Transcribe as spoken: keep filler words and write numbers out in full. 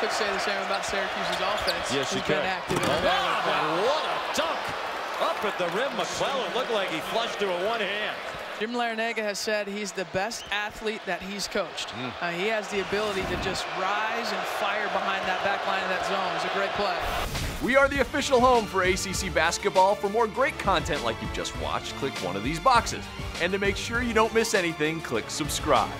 could say the same about Syracuse's offense. Yes, you can. Active in the wow, and what a dunk! Up at the rim, McClellan looked like he flushed it with one hand. Jim Larañaga has said he's the best athlete that he's coached. Mm. Uh, he has the ability to just rise and fire behind that back line of that zone. It's a great play. We are the official home for A C C basketball. For more great content like you've just watched, click one of these boxes. And to make sure you don't miss anything, click subscribe.